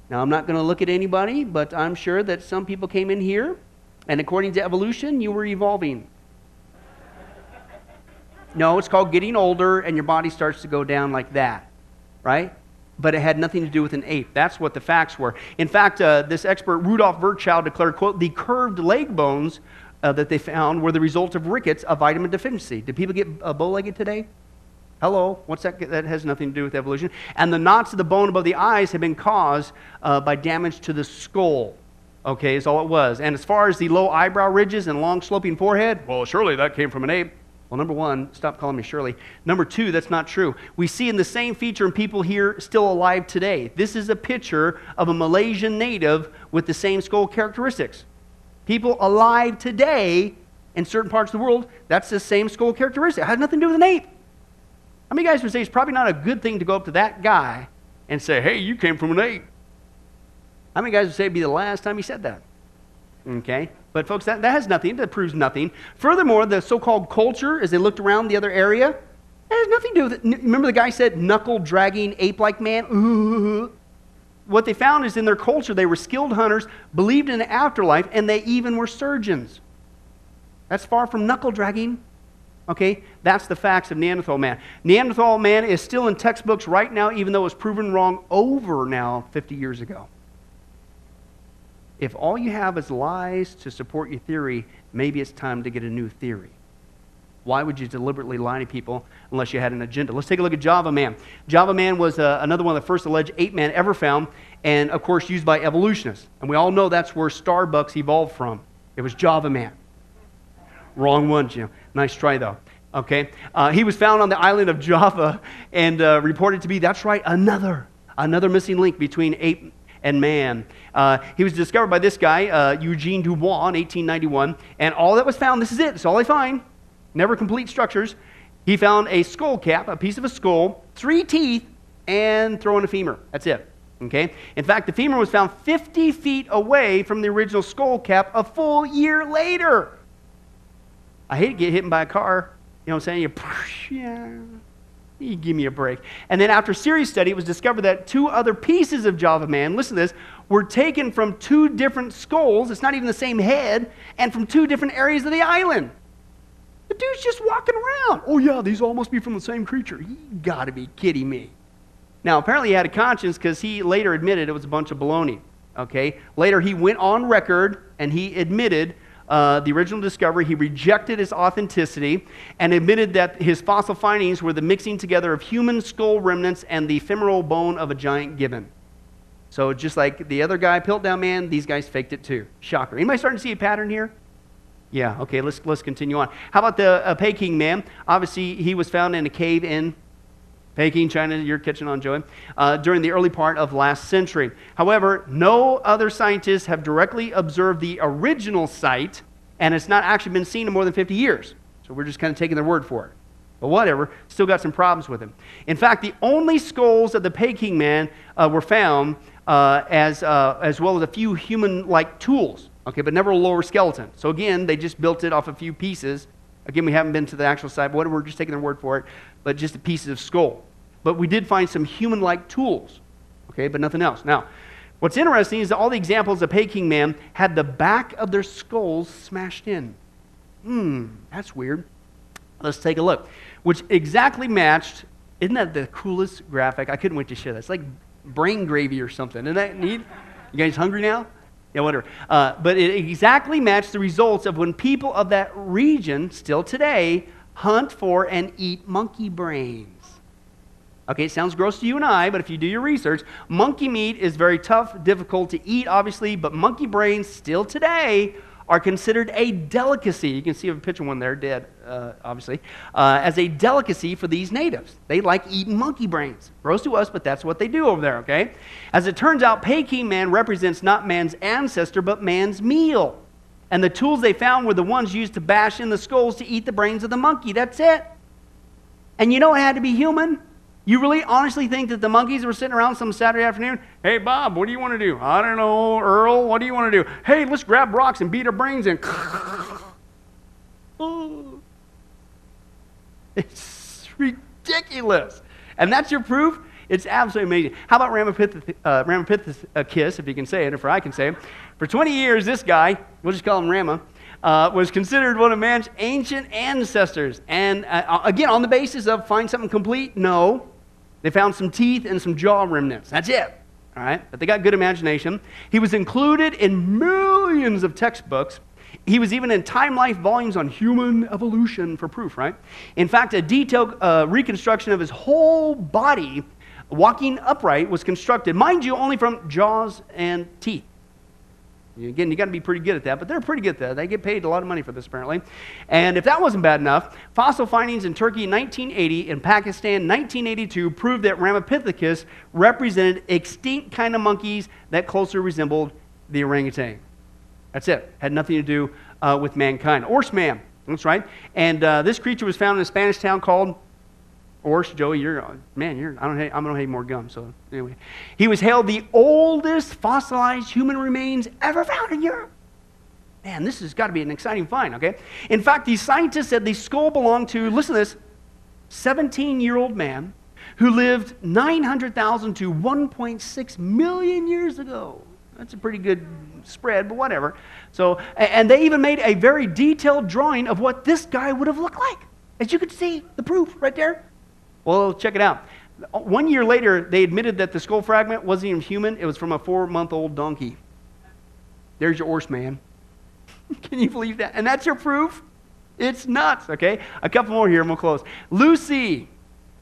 Now, I'm not going to look at anybody, but I'm sure that some people came in here, and according to evolution, you were evolving. No, it's called getting older, and your body starts to go down like that, right? But it had nothing to do with an ape. That's what the facts were. In fact, this expert, Rudolf Virchow, declared, quote, the curved leg bones that they found were the result of rickets, a vitamin deficiency. Did people get bow-legged today? Hello, what's that? That has nothing to do with evolution. And the knots of the bone above the eyes have been caused by damage to the skull. Okay, is all it was. And as far as the low eyebrow ridges and long sloping forehead, well, surely that came from an ape. Well, number one, stop calling me Shirley. Number two, that's not true. We see in the same feature in people here still alive today. This is a picture of a Malaysian native with the same skull characteristics. People alive today in certain parts of the world, that's the same skull characteristic. It has nothing to do with an ape. How many guys would say it's probably not a good thing to go up to that guy and say, hey, you came from an ape? How many guys would say it'd be the last time he said that? Okay? But folks, that has nothing. That proves nothing. Furthermore, the so-called culture, as they looked around the other area, it has nothing to do with it. Remember the guy said, knuckle-dragging, ape-like man? Ooh. What they found is in their culture, they were skilled hunters, believed in the afterlife, and they even were surgeons. That's far from knuckle-dragging. Okay, that's the facts of Neanderthal man. Neanderthal man is still in textbooks right now, even though it was proven wrong over now 50 years ago. If all you have is lies to support your theory, maybe it's time to get a new theory. Why would you deliberately lie to people unless you had an agenda? Let's take a look at Java Man. Java Man was another one of the first alleged ape man ever found, and of course used by evolutionists. And we all know that's where Starbucks evolved from. It was Java Man. Wrong one, Jim. Nice try, though. Okay. He was found on the island of Java and reported to be, that's right, another missing link between ape and man. He was discovered by this guy, Eugene Dubois, in 1891. And all that was found, this is it. That's all they find. Never complete structures. He found a skull cap, a piece of a skull, 3 teeth, and throwing a femur. That's it. Okay. In fact, the femur was found 50 feet away from the original skull cap a full year later. I hate to get hit by a car. You know what I'm saying? You give me a break. And then after serious study, it was discovered that 2 other pieces of Java Man, listen to this, were taken from 2 different skulls. It's not even the same head. And from 2 different areas of the island. The dude's just walking around. Oh, yeah, these all must be from the same creature. You got to be kidding me. Now, apparently he had a conscience because he later admitted it was a bunch of baloney. Okay? Later he went on record and he admitted the original discovery. He rejected its authenticity and admitted that his fossil findings were the mixing together of human skull remnants and the femoral bone of a giant gibbon. So just like the other guy, Piltdown Man, these guys faked it too. Shocker. Anybody starting to see a pattern here? Yeah, okay, let's continue on. How about the Peking Man? Obviously, he was found in a cave in Peking, China, you're catching on, Joey, during the early part of last century. However, no other scientists have directly observed the original site, and it's not actually been seen in more than 50 years. So we're just kind of taking their word for it. But whatever, still got some problems with him. In fact, the only skulls of the Peking Man were found, as well as a few human-like tools, okay, but never a lower skeleton. So again, they just built it off a few pieces. Again, we haven't been to the actual site, but whatever, we're just taking their word for it, but just a piece of skull. But we did find some human-like tools, okay, but nothing else. Now, what's interesting is that all the examples of Peking Man had the back of their skulls smashed in. That's weird. Let's take a look. Which exactly matched, isn't that the coolest graphic? I couldn't wait to share that. It's like brain gravy or something. Isn't that neat? You guys hungry now? Yeah, whatever. But it exactly matched the results of when people of that region, still today, hunt for and eat monkey brains. Okay, it sounds gross to you and I, but if you do your research, monkey meat is very tough, difficult to eat, obviously, but monkey brains still today are considered a delicacy. You can see a picture of one there, dead, obviously, as a delicacy for these natives. They like eating monkey brains. Gross to us, but that's what they do over there, okay? As it turns out, Peking Man represents not man's ancestor, but man's meal. And the tools they found were the ones used to bash in the skulls to eat the brains of the monkey. That's it. And you know it had to be human? You really honestly think that the monkeys were sitting around some Saturday afternoon? Hey, Bob, what do you want to do? I don't know, Earl, what do you want to do? Hey, let's grab rocks and beat our brains in. Oh. It's ridiculous. And that's your proof? It's absolutely amazing. How about Ramapithecus, if you can say it, if I can say it. For 20 years, this guy, we'll just call him Rama, was considered one of man's ancient ancestors. And again, on the basis of find something complete? No. They found some teeth and some jaw remnants. That's it. All right? But they got good imagination. He was included in millions of textbooks. He was even in Time-Life volumes on human evolution for proof, right? In fact, a detailed reconstruction of his whole body, walking upright, was constructed, mind you, only from jaws and teeth. Again, you got to be pretty good at that, but they're pretty good at that. They get paid a lot of money for this, apparently. And if that wasn't bad enough, fossil findings in Turkey in 1980 and Pakistan 1982 proved that Ramapithecus represented extinct kind of monkeys that closely resembled the orangutan. That's it. Had nothing to do with mankind. Orce Man, that's right. And this creature was found in a Spanish town called Orce. Joey, I'm gonna have more gum. So anyway, he was hailed the oldest fossilized human remains ever found in Europe. Man, this has got to be an exciting find. Okay, in fact, these scientists said the skull belonged to, listen to this, 17-year-old man who lived 900,000 to 1.6 million years ago. That's a pretty good spread, but whatever. So, and they even made a very detailed drawing of what this guy would have looked like, as you could see the proof right there. Well, check it out. 1 year later, they admitted that the skull fragment wasn't even human. It was from a 4-month-old donkey. There's your Orce Man. Can you believe that? And that's your proof? It's nuts, okay? A couple more here and we'll close. Lucy.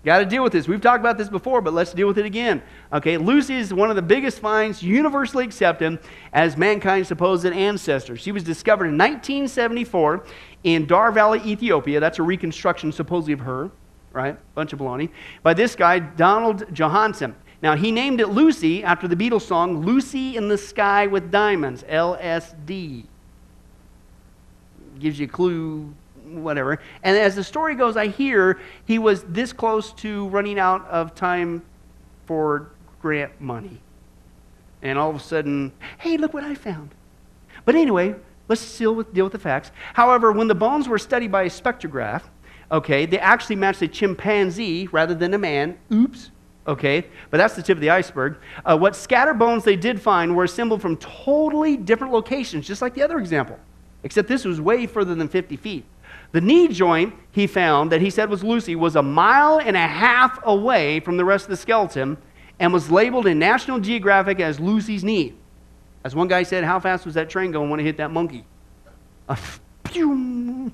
Got to deal with this. We've talked about this before, but let's deal with it again. Okay, Lucy is one of the biggest finds universally accepted as mankind's supposed ancestor. She was discovered in 1974 in Dar Valley, Ethiopia. That's a reconstruction supposedly of her, right? Bunch of baloney. By this guy, Donald Johanson. Now, he named it Lucy after the Beatles song, Lucy in the Sky with Diamonds, LSD. Gives you a clue. Whatever. And as the story goes, I hear he was this close to running out of time for grant money. And all of a sudden, hey, look what I found. But anyway, let's deal with the facts. However, when the bones were studied by a spectrograph, okay, they actually matched a chimpanzee rather than a man. Oops. Okay, but that's the tip of the iceberg. What scatter bones they did find were assembled from totally different locations, just like the other example, except this was way further than 50 feet. The knee joint he found that he said was Lucy was 1.5 miles away from the rest of the skeleton and was labeled in National Geographic as Lucy's knee. As one guy said, how fast was that train going when it hit that monkey? You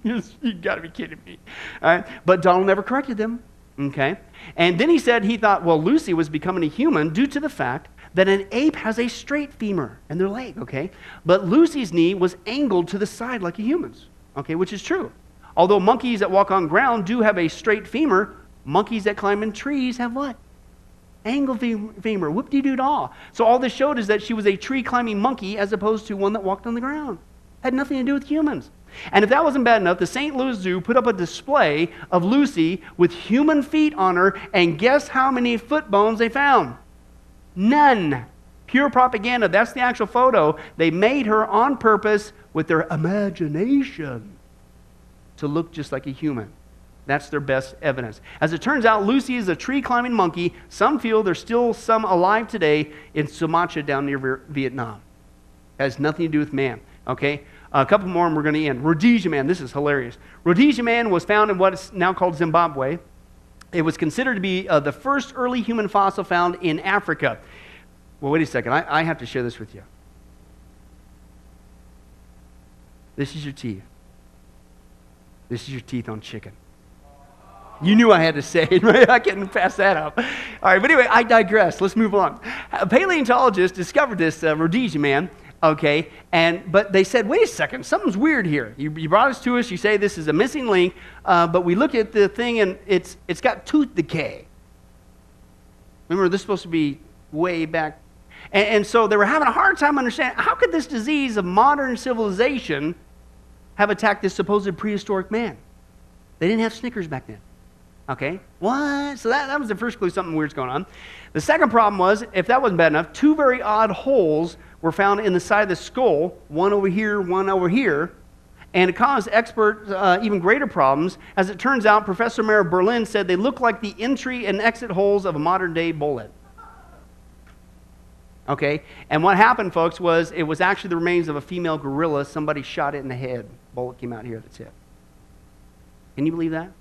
gotta be kidding me. All right? But Donald never corrected them. Okay? And then he said he thought, well, Lucy was becoming a human due to the fact that an ape has a straight femur in their leg, okay? But Lucy's knee was angled to the side like a human's, okay, which is true. Although monkeys that walk on ground do have a straight femur, monkeys that climb in trees have what? Angled femur, whoop-de-doo-dah. So all this showed is that she was a tree-climbing monkey as opposed to one that walked on the ground. Had nothing to do with humans. And if that wasn't bad enough, the St. Louis Zoo put up a display of Lucy with human feet on her, and guess how many foot bones they found? None. Pure propaganda. That's the actual photo. They made her on purpose with their imagination to look just like a human. That's their best evidence. As it turns out, Lucy is a tree-climbing monkey. Some feel there's still some alive today in Sumatra down near Vietnam. Has nothing to do with man. Okay? A couple more and we're going to end. Rhodesia man. This is hilarious. Rhodesia man was found in what is now called Zimbabwe. It was considered to be the first early human fossil found in Africa. Well, wait a second. I have to share this with you. This is your teeth. This is your teeth on chicken. You knew I had to say it, right? I couldn't pass that up. All right, but anyway, I digress. Let's move on. A paleontologist discovered this Rhodesia man, okay, but they said, wait a second, something's weird here. You brought us to us, you say this is a missing link, but we look at the thing and it's got tooth decay. Remember, this is supposed to be way back. And so they were having a hard time understanding, how could this disease of modern civilization have attacked this supposed prehistoric man? They didn't have Snickers back then. Okay? What? So that was the first clue something weird's going on. The second problem was, if that wasn't bad enough, two very odd holes were found in the side of the skull, one over here, one over here, and it caused experts even greater problems. As it turns out, Professor Mayer of Berlin said they look like the entry and exit holes of a modern-day bullet. Okay? And what happened, folks, was it was actually the remains of a female gorilla. Somebody shot it in the head. Bullet came out here at the tip. Can you believe that?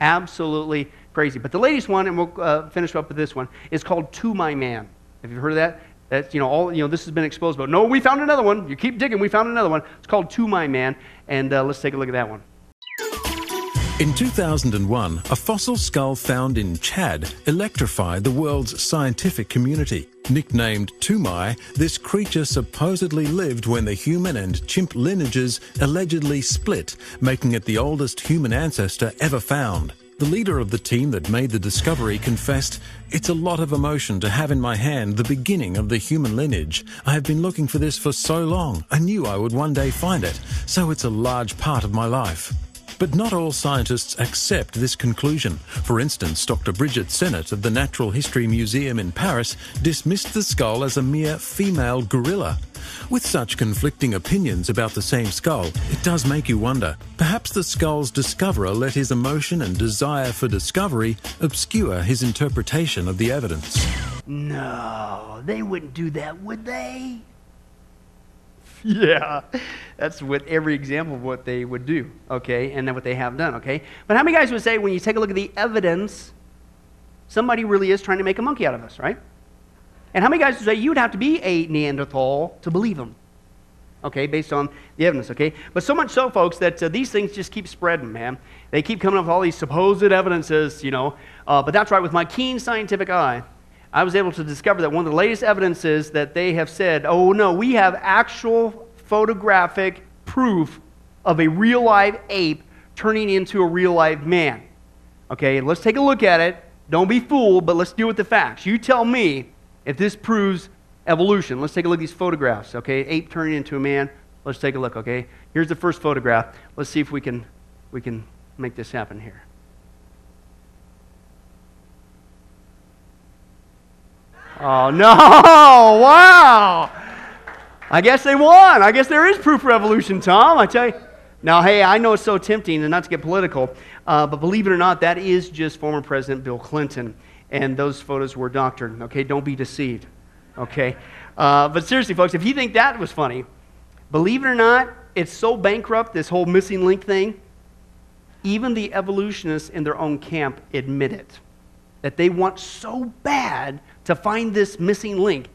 Absolutely crazy. But the latest one, and we'll finish up with this one, is called Toumai Man. Have you heard of that? That's, you know, all, you know, this has been exposed, but no, we found another one. You keep digging, we found another one. It's called Toumai Man, and let's take a look at that one. In 2001, a fossil skull found in Chad electrified the world's scientific community. Nicknamed Toumai, this creature supposedly lived when the human and chimp lineages allegedly split, making it the oldest human ancestor ever found. The leader of the team that made the discovery confessed, "It's a lot of emotion to have in my hand the beginning of the human lineage. I have been looking for this for so long. I knew I would one day find it, so it's a large part of my life." But not all scientists accept this conclusion. For instance, Dr. Bridget Sennett of the Natural History Museum in Paris dismissed the skull as a mere female gorilla. With such conflicting opinions about the same skull, it does make you wonder. Perhaps the skull's discoverer let his emotion and desire for discovery obscure his interpretation of the evidence. No, they wouldn't do that, would they? Yeah, that's what every example of what they would do, okay, and then what they have done, okay? But how many guys would say when you take a look at the evidence, somebody really is trying to make a monkey out of us, right? And how many guys would say you'd have to be a Neanderthal to believe them? okay, based on the evidence, okay? But so much so, folks, that these things just keep spreading, man. They keep coming up with all these supposed evidences, you know. But that's right, with my keen scientific eye, I was able to discover that one of the latest evidences that they have said, oh, no, we have actual photographic proof of a real-life ape turning into a real-life man. Okay, let's take a look at it. Don't be fooled, but let's deal with the facts. You tell me if this proves evolution. Let's take a look at these photographs, okay? Ape turning into a man. Let's take a look, okay? Here's the first photograph. Let's see if we can make this happen here. Oh, no! Wow! I guess they won. I guess there is proof for evolution, Tom, I tell you. Now, hey, I know it's so tempting, and not to get political, but believe it or not, that is just former President Bill Clinton, and those photos were doctored. Okay, don't be deceived. Okay, but seriously, folks, if you think that was funny, believe it or not, it's so bankrupt, this whole missing link thing. Even the evolutionists in their own camp admit it, that they want so bad to find this missing link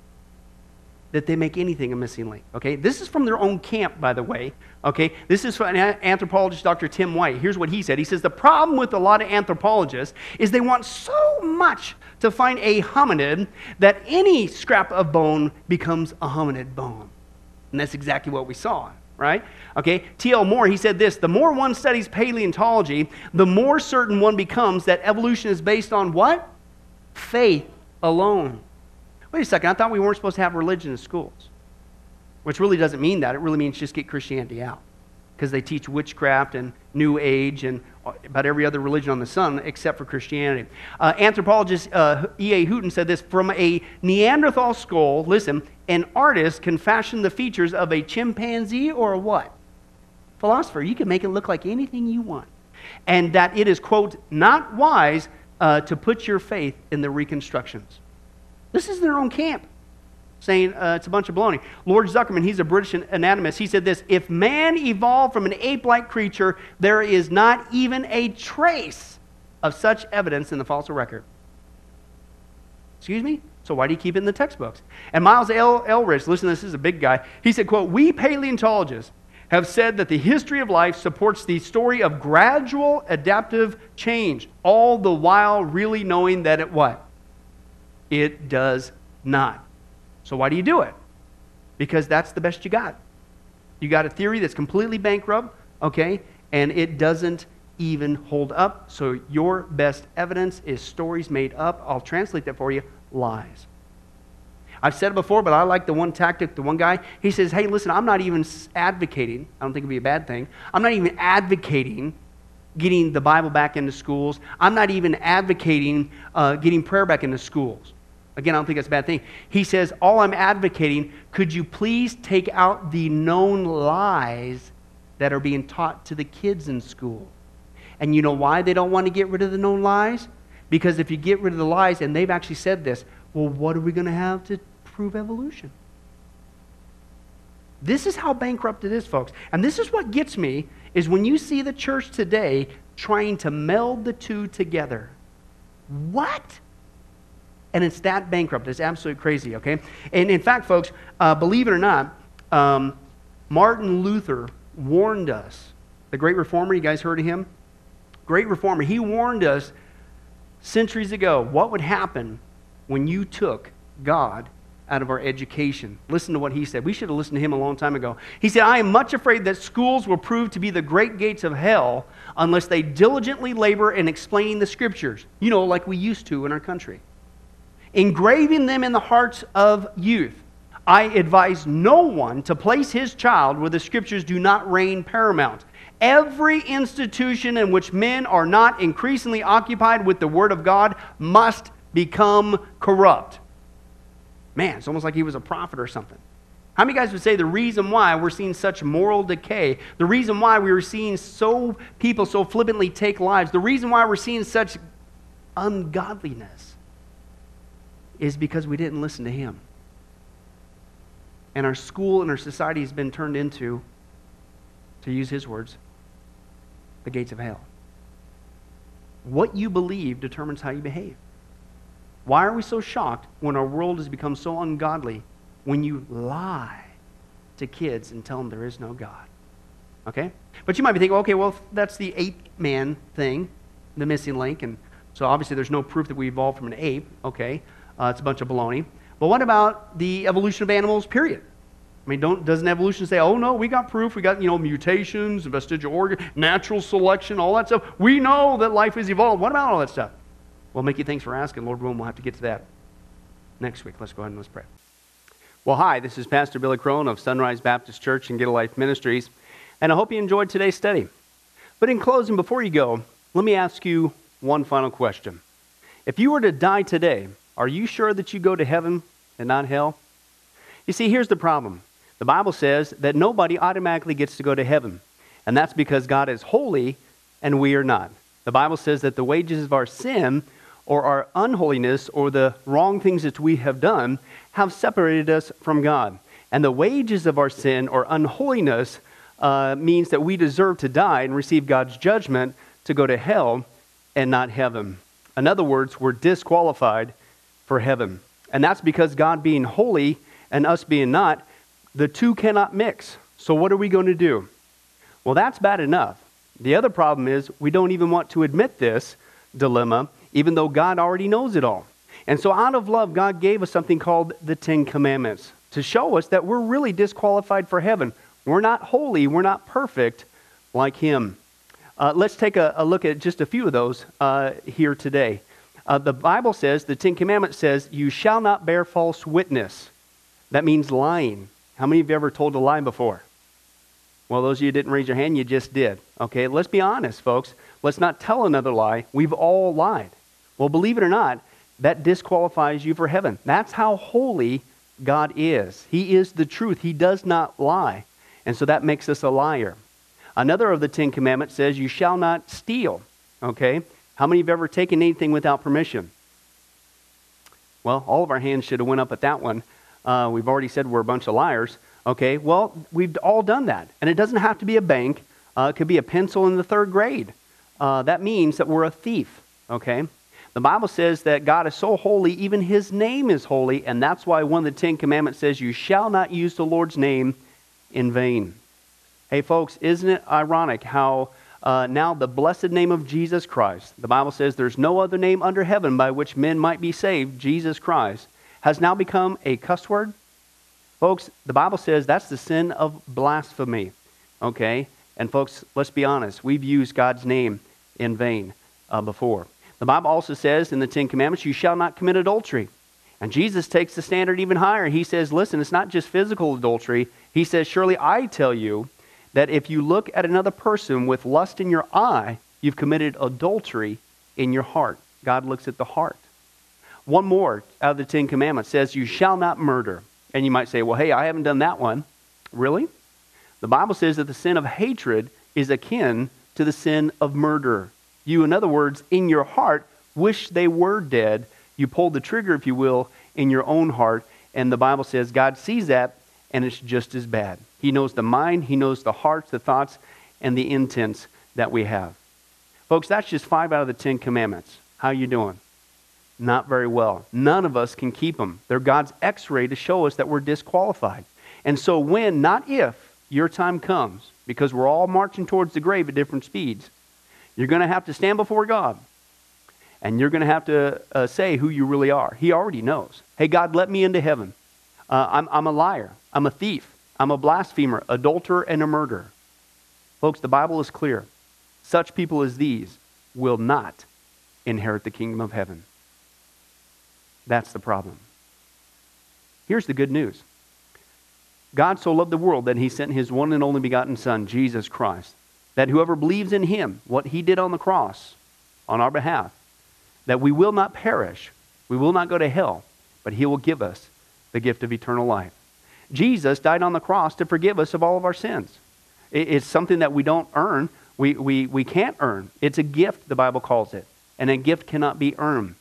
that they make anything a missing link, okay? This is from their own camp, by the way, okay? This is from anthropologist Dr. Tim White. Here's what he said. He says, the problem with a lot of anthropologists is they want so much to find a hominid that any scrap of bone becomes a hominid bone. And that's exactly what we saw, right? Okay, T.L. Moore, he said this, the more one studies paleontology, the more certain one becomes that evolution is based on what? Faith alone. Wait a second, I thought we weren't supposed to have religion in schools. Which really doesn't mean that. It really means just get Christianity out. Because they teach witchcraft and New Age and about every other religion on the sun except for Christianity. Anthropologist E.A. Houghton said this, from a Neanderthal skull, listen, an artist can fashion the features of a chimpanzee or a what? Philosopher. You can make it look like anything you want. And that it is, quote, not wise to put your faith in the reconstructions. This is their own camp, saying it's a bunch of baloney. Lord Zuckerman, he's a British anatomist, he said this, if man evolved from an ape-like creature, there is not even a trace of such evidence in the fossil record. Excuse me? So why do you keep it in the textbooks? And Miles Elridge, listen, this is a big guy, he said, quote, we paleontologists have said that the history of life supports the story of gradual adaptive change, all the while really knowing that it what? It does not. So why do you do it? Because that's the best you got. You got a theory that's completely bankrupt, okay, and it doesn't even hold up. So your best evidence is stories made up. I'll translate that for you, lies. I've said it before, but I like the one tactic, the one guy, he says, hey, listen, I'm not even advocating, I don't think it would be a bad thing, I'm not even advocating getting the Bible back into schools. I'm not even advocating getting prayer back into schools. Again, I don't think that's a bad thing. He says, all I'm advocating, could you please take out the known lies that are being taught to the kids in school? And you know why they don't want to get rid of the known lies? Because if you get rid of the lies, and they've actually said this, well, what are we going to have to prove evolution? This is how bankrupt it is, folks. And this is what gets me, is when you see the church today trying to meld the two together. What? And it's that bankrupt. It's absolutely crazy, okay? And in fact, folks, believe it or not, Martin Luther warned us. The great reformer, you guys heard of him? Great reformer. He warned us centuries ago what would happen when you took God out of our education. Listen to what he said. We should have listened to him a long time ago. He said, I am much afraid that schools will prove to be the great gates of hell unless they diligently labor in explaining the scriptures, you know, like we used to in our country. Engraving them in the hearts of youth. I advise no one to place his child where the scriptures do not reign paramount. Every institution in which men are not increasingly occupied with the Word of God must become corrupt. Man, it's almost like he was a prophet or something. How many guys would say the reason why we're seeing such moral decay, the reason why we were seeing so people so flippantly take lives, the reason why we're seeing such ungodliness is because we didn't listen to him. And our school and our society has been turned into, to use his words, the gates of hell. What you believe determines how you behave. Why are we so shocked when our world has become so ungodly when you lie to kids and tell them there is no God. Okay? But you might be thinking, okay, well, that's the ape-man thing, the missing link, and so obviously there's no proof that we evolved from an ape. Okay, it's a bunch of baloney. But what about the evolution of animals, period? I mean, doesn't evolution say, oh no, we got proof, we got, you know, mutations, vestigial organ, natural selection, all that stuff. We know that life is evolved. What about all that stuff? Well, Mickey, thanks for asking. Lord willing, we'll have to get to that next week. Let's go ahead and let's pray. Well, hi, this is Pastor Billy Crone of Sunrise Baptist Church and Get-A-Life Ministries, and I hope you enjoyed today's study. But in closing, before you go, let me ask you one final question. If you were to die today, are you sure that you go to heaven and not hell? You see, here's the problem. The Bible says that nobody automatically gets to go to heaven, and that's because God is holy and we are not. The Bible says that the wages of our sin or our unholiness or the wrong things that we have done have separated us from God. And the wages of our sin or unholiness means that we deserve to die and receive God's judgment to go to hell and not heaven. In other words, we're disqualified for heaven. And that's because God being holy and us being not, the two cannot mix. So what are we going to do? Well, that's bad enough. The other problem is we don't even want to admit this dilemma, even though God already knows it all. And so out of love, God gave us something called the Ten Commandments to show us that we're really disqualified for heaven. We're not holy. We're not perfect like Him. Let's take a look at just a few of those here today. The Bible says, the Ten Commandments says, you shall not bear false witness. That means lying. How many of you ever told a lie before? Well, those of you who didn't raise your hand, you just did. Okay, let's be honest, folks. Let's not tell another lie. We've all lied. Well, believe it or not, that disqualifies you for heaven. That's how holy God is. He is the truth. He does not lie. And so that makes us a liar. Another of the Ten Commandments says, you shall not steal. Okay, how many of you have ever taken anything without permission? Well, all of our hands should have went up at that one. We've already said we're a bunch of liars. Okay, well, we've all done that. And it doesn't have to be a bank. It could be a pencil in the third grade. That means that we're a thief, okay? The Bible says that God is so holy, even His name is holy, and that's why one of the Ten Commandments says, you shall not use the Lord's name in vain. Hey, folks, isn't it ironic how now the blessed name of Jesus Christ, the Bible says there's no other name under heaven by which men might be saved, Jesus Christ, has now become a cuss word? Folks, the Bible says that's the sin of blasphemy, okay? And folks, let's be honest, we've used God's name in vain before. The Bible also says in the Ten Commandments, you shall not commit adultery. And Jesus takes the standard even higher. He says, listen, it's not just physical adultery. He says, surely I tell you that if you look at another person with lust in your eye, you've committed adultery in your heart. God looks at the heart. One more out of the Ten Commandments says, you shall not murder. And you might say, well, hey, I haven't done that one. Really? The Bible says that the sin of hatred is akin to the sin of murder. You, in other words, in your heart, wish they were dead. You pulled the trigger, if you will, in your own heart. And the Bible says God sees that, and it's just as bad. He knows the mind, He knows the hearts, the thoughts, and the intents that we have. Folks, that's just 5 out of the Ten Commandments. How you doing? Not very well. None of us can keep them. They're God's x-ray to show us that we're disqualified. And so when, not if, your time comes, because we're all marching towards the grave at different speeds, you're going to have to stand before God, and you're going to have to say who you really are. He already knows. Hey, God, let me into heaven. I'm a liar. I'm a thief. I'm a blasphemer, adulterer, and a murderer. Folks, the Bible is clear. Such people as these will not inherit the kingdom of heaven. That's the problem. Here's the good news. God so loved the world that He sent His one and only begotten Son, Jesus Christ, that whoever believes in Him, what He did on the cross, on our behalf, that we will not perish, we will not go to hell, but He will give us the gift of eternal life. Jesus died on the cross to forgive us of all of our sins. It's something that we don't earn, we can't earn. It's a gift, the Bible calls it, and a gift cannot be earned.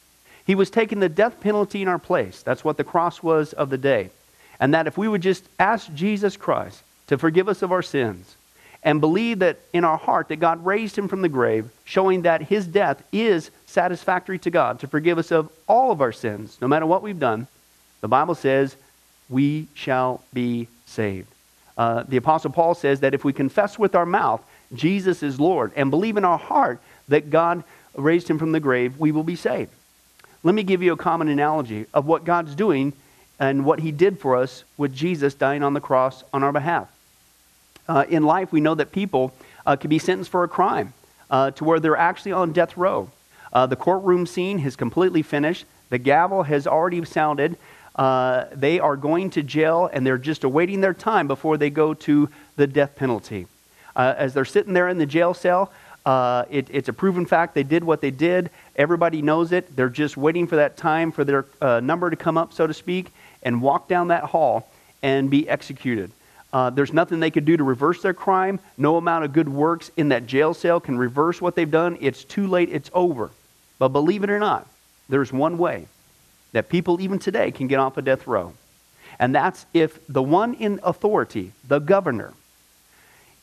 He was taking the death penalty in our place. That's what the cross was of the day. And that if we would just ask Jesus Christ to forgive us of our sins and believe that in our heart that God raised Him from the grave, showing that His death is satisfactory to God to forgive us of all of our sins, no matter what we've done, the Bible says we shall be saved. The Apostle Paul says that if we confess with our mouth Jesus is Lord and believe in our heart that God raised him from the grave, we will be saved. Let me give you a common analogy of what God's doing and what he did for us with Jesus dying on the cross on our behalf. In life, we know that people can be sentenced for a crime to where they're actually on death row. The courtroom scene is completely finished. The gavel has already sounded. They are going to jail, and they're just awaiting their time before they go to the death penalty. As they're sitting there in the jail cell, it's a proven fact they did what they did. Everybody knows it. They're just waiting for that time for their number to come up, so to speak, and walk down that hall and be executed. There's nothing they could do to reverse their crime. No amount of good works in that jail cell can reverse what they've done. It's too late. It's over. But believe it or not, there's one way that people even today can get off of death row. And that's if the one in authority, the governor,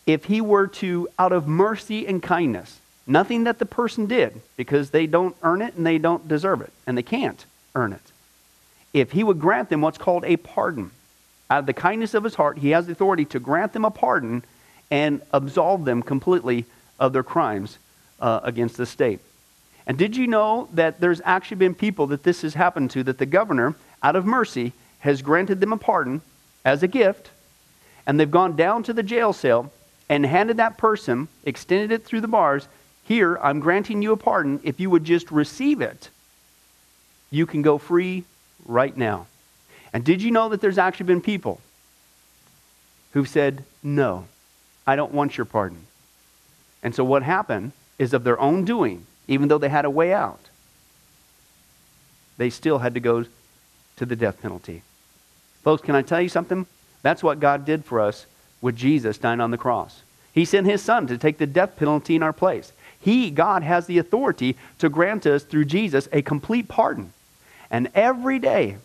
if he were to, out of mercy and kindness, nothing that the person did, because they don't earn it and they don't deserve it, and they can't earn it, if he would grant them what's called a pardon, out of the kindness of his heart, he has the authority to grant them a pardon and absolve them completely of their crimes against the state. And did you know that there's actually been people that this has happened to, that the governor, out of mercy, has granted them a pardon as a gift, and they've gone down to the jail cell and handed that person, extended it through the bars, here, I'm granting you a pardon. If you would just receive it, you can go free right now. And did you know that there's actually been people who've said, no, I don't want your pardon. And so what happened is of their own doing, even though they had a way out, they still had to go to the death penalty. Folks, can I tell you something? That's what God did for us with Jesus dying on the cross. He sent his son to take the death penalty in our place. He, God, has the authority to grant us through Jesus a complete pardon. And every day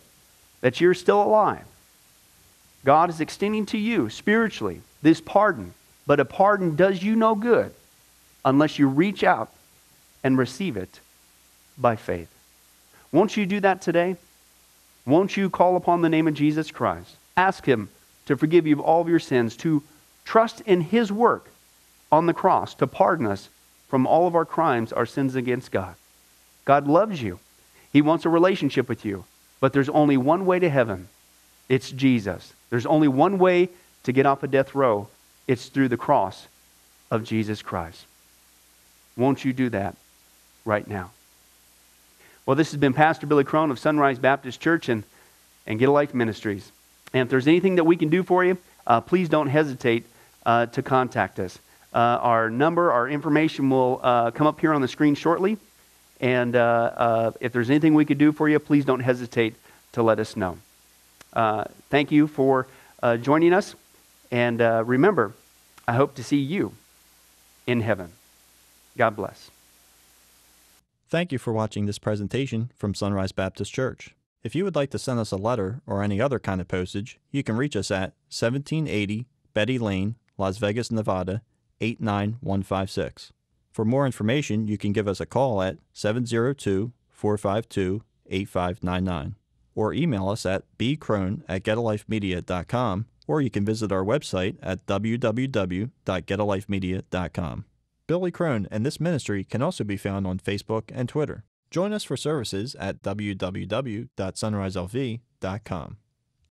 that you're still alive, God is extending to you spiritually this pardon. But a pardon does you no good unless you reach out and receive it by faith. Won't you do that today? Won't you call upon the name of Jesus Christ? Ask him to forgive you of all of your sins, to trust in his work on the cross, to pardon us from all of our crimes, our sins against God. God loves you. He wants a relationship with you. But there's only one way to heaven. It's Jesus. There's only one way to get off of death row. It's through the cross of Jesus Christ. Won't you do that right now? Well, this has been Pastor Billy Crone of Sunrise Baptist Church and Get-A-Life Ministries. And if there's anything that we can do for you, please don't hesitate to contact us. Our number, our information will come up here on the screen shortly. And if there's anything we could do for you, please don't hesitate to let us know. Thank you for joining us. And remember, I hope to see you in heaven. God bless. Thank you for watching this presentation from Sunrise Baptist Church. If you would like to send us a letter or any other kind of postage, you can reach us at 1780 Betty Lane, Las Vegas, Nevada, 89156. For more information, you can give us a call at 702-452-8599 or email us at bcrone@getalifemedia.com, or you can visit our website at www.getalifemedia.com. Billy Crone and this ministry can also be found on Facebook and Twitter. Join us for services at www.sunriselv.com.